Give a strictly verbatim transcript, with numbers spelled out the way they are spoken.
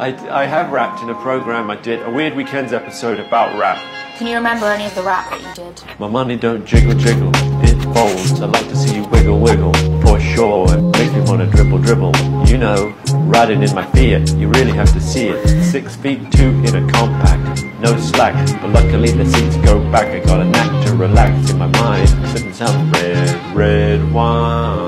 I, I have rapped in a program I did, a Weird Weekends episode about rap. Can you remember any of the rap that you did? My money don't jiggle jiggle, it folds. I'd like to see you wiggle wiggle, for sure. It makes me wanna dribble dribble. You know, riding in my Fiat, you really have to see it. Six feet two in a compact, no slack. But luckily the seats go back, I got a knack to relax in my mind. Sipping some red, red wine.